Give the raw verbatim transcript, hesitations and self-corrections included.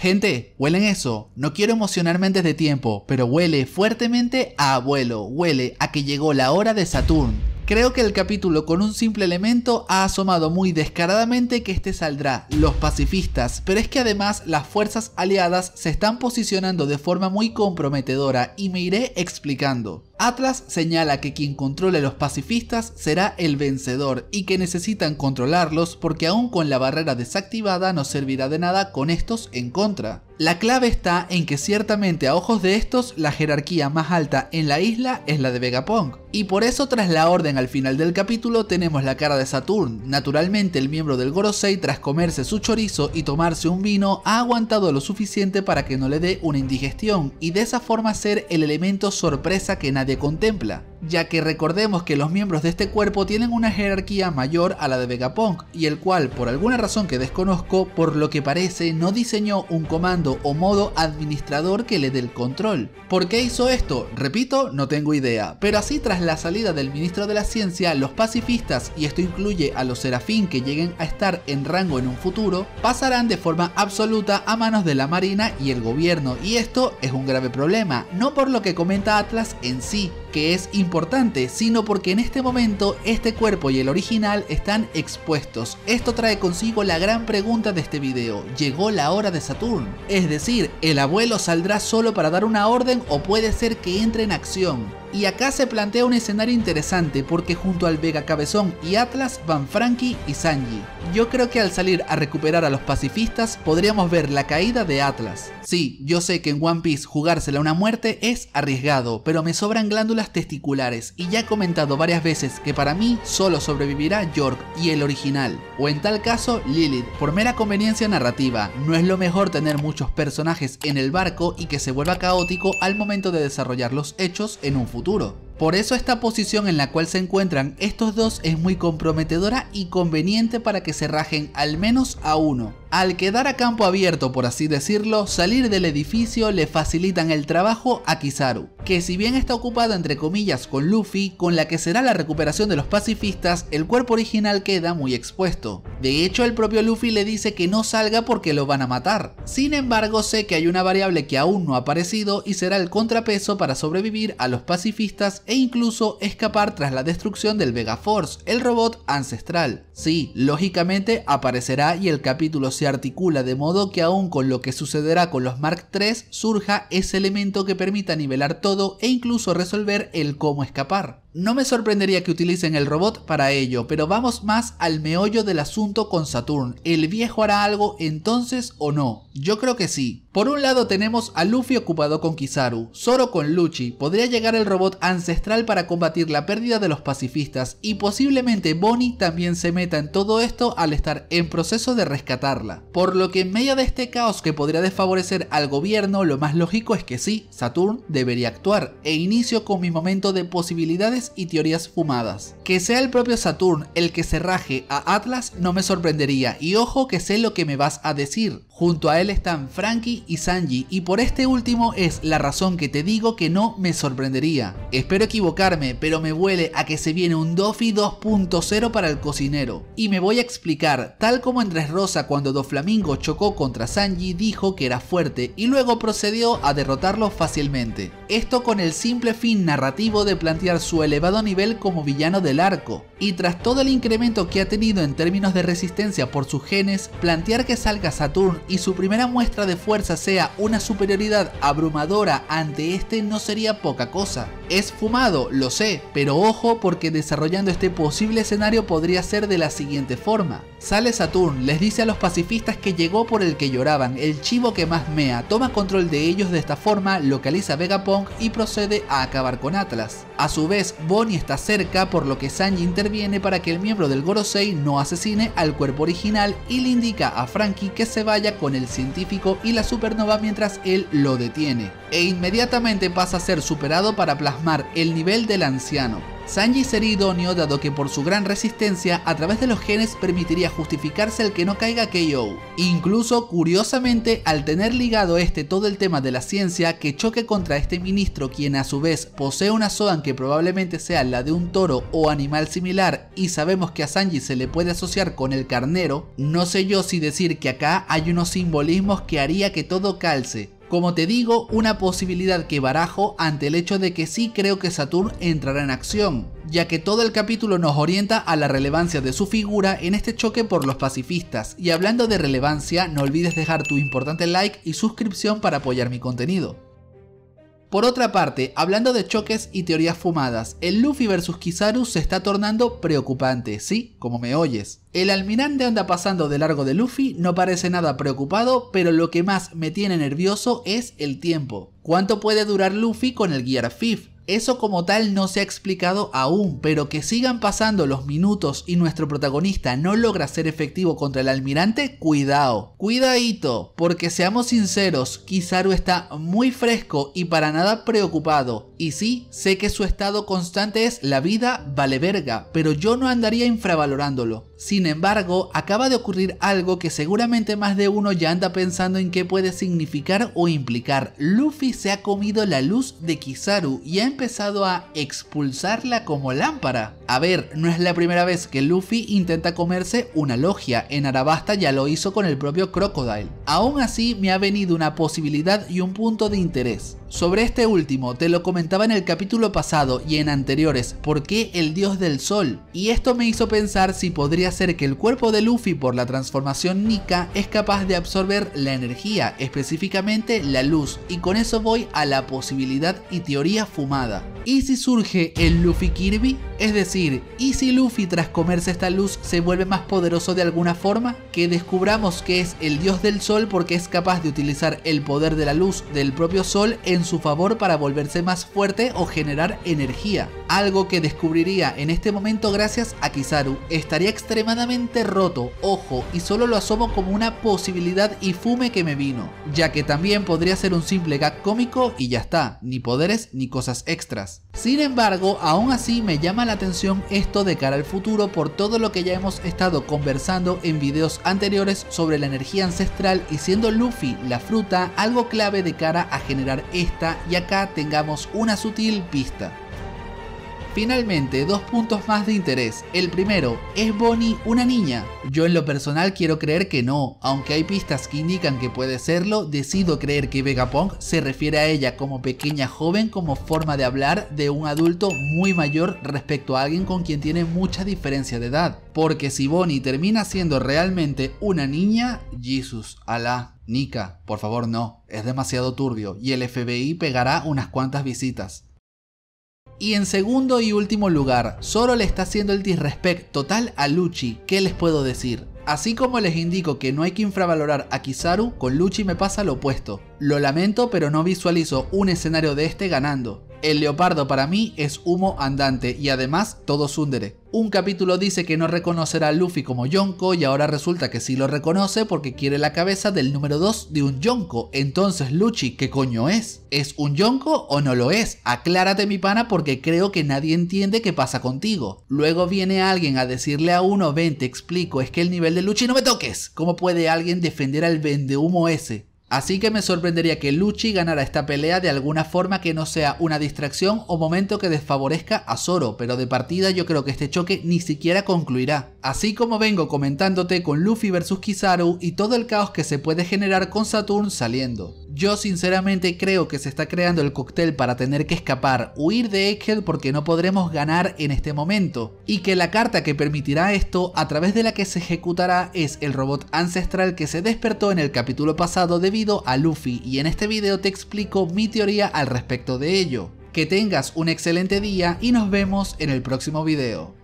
Gente, ¿huelen eso? No quiero emocionarme antes de tiempo, pero huele fuertemente a abuelo, huele a que llegó la hora de Saturn. Creo que el capítulo con un simple elemento ha asomado muy descaradamente que este saldrá, los pacifistas, pero es que además las fuerzas aliadas se están posicionando de forma muy comprometedora y me iré explicando. Atlas señala que quien controle los pacifistas será el vencedor y que necesitan controlarlos porque aún con la barrera desactivada no servirá de nada con estos en contra. La clave está en que ciertamente a ojos de estos la jerarquía más alta en la isla es la de Vegapunk y por eso tras la orden al final del capítulo tenemos la cara de Saturn. Naturalmente el miembro del Gorosei tras comerse su chorizo y tomarse un vino ha aguantado lo suficiente para que no le dé una indigestión y de esa forma ser el elemento sorpresa que nadie contempla, ya que recordemos que los miembros de este cuerpo tienen una jerarquía mayor a la de Vegapunk y el cual, por alguna razón que desconozco, por lo que parece no diseñó un comando o modo administrador que le dé el control. ¿Por qué hizo esto? Repito, no tengo idea, pero así tras la salida del ministro de la ciencia, los pacifistas, y esto incluye a los Serafín que lleguen a estar en rango en un futuro, pasarán de forma absoluta a manos de la Marina y el gobierno y esto es un grave problema, no por lo que comenta Atlas en sí, que es importante, sino porque en este momento este cuerpo y el original están expuestos. Esto trae consigo la gran pregunta de este video, ¿llegó la hora de Saturn? Es decir, ¿el abuelo saldrá solo para dar una orden o puede ser que entre en acción? Y acá se plantea un escenario interesante porque junto al Vega Cabezón y Atlas van Franky y Sanji. Yo creo que al salir a recuperar a los pacifistas podríamos ver la caída de Atlas. Sí, yo sé que en One Piece jugársela una muerte es arriesgado, pero me sobran glándulas testiculares y ya he comentado varias veces que para mí solo sobrevivirá York y el original, o en tal caso Lilith, por mera conveniencia narrativa. No es lo mejor tener muchos personajes en el barco y que se vuelva caótico al momento de desarrollar los hechos en un futuro. Futuro. Por eso esta posición en la cual se encuentran estos dos es muy comprometedora y conveniente para que se rajen al menos a uno. Al quedar a campo abierto, por así decirlo, salir del edificio le facilitan el trabajo a Kizaru, que si bien está ocupada entre comillas con Luffy, con la que será la recuperación de los pacifistas, el cuerpo original queda muy expuesto. De hecho, el propio Luffy le dice que no salga porque lo van a matar. Sin embargo, sé que hay una variable que aún no ha aparecido y será el contrapeso para sobrevivir a los pacifistas e incluso escapar tras la destrucción del Vega Force, el robot ancestral. Sí, lógicamente aparecerá y el capítulo se articula de modo que aún con lo que sucederá con los Mark tres surja ese elemento que permita nivelar todo e incluso resolver el cómo escapar. No me sorprendería que utilicen el robot para ello, pero vamos más al meollo del asunto con Saturn. ¿El viejo hará algo entonces o no? Yo creo que sí. Por un lado tenemos a Luffy ocupado con Kizaru, Zoro con Lucci, podría llegar el robot ancestral para combatir la pérdida de los pacifistas y posiblemente Bonnie también se meta en todo esto al estar en proceso de rescatarla. Por lo que en medio de este caos que podría desfavorecer al gobierno, lo más lógico es que sí, Saturn debería actuar, e inicio con mi momento de posibilidades y teorías fumadas. Que sea el propio Saturn el que se raje a Atlas no me sorprendería y ojo que sé lo que me vas a decir. Junto a él están Franky y Sanji y por este último es la razón que te digo que no me sorprendería. Espero equivocarme, pero me huele a que se viene un Dofi dos punto cero para el cocinero. Y me voy a explicar, tal como en Dressrosa cuando Doflamingo chocó contra Sanji dijo que era fuerte y luego procedió a derrotarlo fácilmente. Esto con el simple fin narrativo de plantear su elevado nivel como villano del arco y tras todo el incremento que ha tenido en términos de resistencia por sus genes, plantear que salga Saturn y su primera muestra de fuerza sea una superioridad abrumadora ante este no sería poca cosa. Es fumado, lo sé, pero ojo porque desarrollando este posible escenario podría ser de la siguiente forma. Sale Saturn, les dice a los pacifistas que llegó por el que lloraban, el chivo que más mea, toma control de ellos de esta forma, localiza a Vegapunk y procede a acabar con Atlas. A su vez, Bonnie está cerca por lo que Sanji interviene para que el miembro del Gorosei no asesine al cuerpo original y le indica a Franky que se vaya con el científico y la supernova mientras él lo detiene. E inmediatamente pasa a ser superado para plasmar el nivel del anciano. Sanji sería idóneo dado que por su gran resistencia a través de los genes permitiría justificarse el que no caiga K O. Incluso, curiosamente, al tener ligado este todo el tema de la ciencia que choque contra este ministro, quien a su vez posee una Zoan que probablemente sea la de un toro o animal similar, y sabemos que a Sanji se le puede asociar con el carnero, no sé yo si decir que acá hay unos simbolismos que haría que todo calce. Como te digo, una posibilidad que barajo ante el hecho de que sí creo que Saturn entrará en acción, ya que todo el capítulo nos orienta a la relevancia de su figura en este choque por los pacifistas. Y hablando de relevancia, no olvides dejar tu importante like y suscripción para apoyar mi contenido. Por otra parte, hablando de choques y teorías fumadas, el Luffy versus Kizaru se está tornando preocupante, ¿sí? Como me oyes. El almirante anda pasando de largo de Luffy, no parece nada preocupado, pero lo que más me tiene nervioso es el tiempo. ¿Cuánto puede durar Luffy con el Gear cinco? Eso como tal no se ha explicado aún, pero que sigan pasando los minutos y nuestro protagonista no logra ser efectivo contra el almirante, cuidado. Cuidadito, porque seamos sinceros, Kizaru está muy fresco y para nada preocupado. Y sí, sé que su estado constante es la vida vale verga, pero yo no andaría infravalorándolo. Sin embargo, acaba de ocurrir algo que seguramente más de uno ya anda pensando en qué puede significar o implicar. Luffy se ha comido la luz de Kizaru y ha empezado a expulsarla como lámpara. A ver, no es la primera vez que Luffy intenta comerse una logia, en Arabasta ya lo hizo con el propio Crocodile. Aún así, me ha venido una posibilidad y un punto de interés. Sobre este último, te lo comentaba en el capítulo pasado y en anteriores, ¿por qué el dios del sol? Y esto me hizo pensar si podría ser que el cuerpo de Luffy por la transformación Nika es capaz de absorber la energía, específicamente la luz, y con eso voy a la posibilidad y teoría fumada. ¿Y si surge el Luffy Kirby? Es decir, ¿y si Luffy tras comerse esta luz se vuelve más poderoso de alguna forma? Que descubramos que es el dios del sol porque es capaz de utilizar el poder de la luz del propio sol en en su favor para volverse más fuerte o generar energía. Algo que descubriría en este momento gracias a Kizaru. Estaría extremadamente roto, ojo, y solo lo asomo como una posibilidad y fume que me vino, ya que también podría ser un simple gag cómico y ya está, ni poderes ni cosas extras. Sin embargo, aún así me llama la atención esto de cara al futuro por todo lo que ya hemos estado conversando en videos anteriores sobre la energía ancestral y siendo Luffy la fruta algo clave de cara a generar esta y acá tengamos una sutil pista. Finalmente, dos puntos más de interés. El primero, ¿es Bonnie una niña? Yo en lo personal quiero creer que no, aunque hay pistas que indican que puede serlo, decido creer que Vegapunk se refiere a ella como pequeña joven como forma de hablar de un adulto muy mayor respecto a alguien con quien tiene mucha diferencia de edad. Porque si Bonnie termina siendo realmente una niña, Jesús, Alá, Nika, por favor no, es demasiado turbio y el F B I pegará unas cuantas visitas. Y en segundo y último lugar, Zoro le está haciendo el disrespect total a Lucci, ¿qué les puedo decir? Así como les indico que no hay que infravalorar a Kizaru, con Lucci me pasa lo opuesto. Lo lamento, pero no visualizo un escenario de este ganando. El leopardo para mí es humo andante y además todo tsundere. Un capítulo dice que no reconocerá a Luffy como Yonko y ahora resulta que sí lo reconoce porque quiere la cabeza del número dos de un Yonko. Entonces Lucci, ¿qué coño es? ¿Es un Yonko o no lo es? Aclárate mi pana porque creo que nadie entiende qué pasa contigo. Luego viene alguien a decirle a uno, ven te explico, es que el nivel de Lucci no me toques. ¿Cómo puede alguien defender al vendehumo ese? Así que me sorprendería que Lucci ganara esta pelea de alguna forma que no sea una distracción o momento que desfavorezca a Zoro, pero de partida yo creo que este choque ni siquiera concluirá. Así como vengo comentándote con Luffy versus Kizaru y todo el caos que se puede generar con Saturn saliendo. Yo sinceramente creo que se está creando el cóctel para tener que escapar, huir de Egghead porque no podremos ganar en este momento. Y que la carta que permitirá esto, a través de la que se ejecutará, es el robot ancestral que se despertó en el capítulo pasado debido a Luffy. Y en este video te explico mi teoría al respecto de ello. Que tengas un excelente día y nos vemos en el próximo video.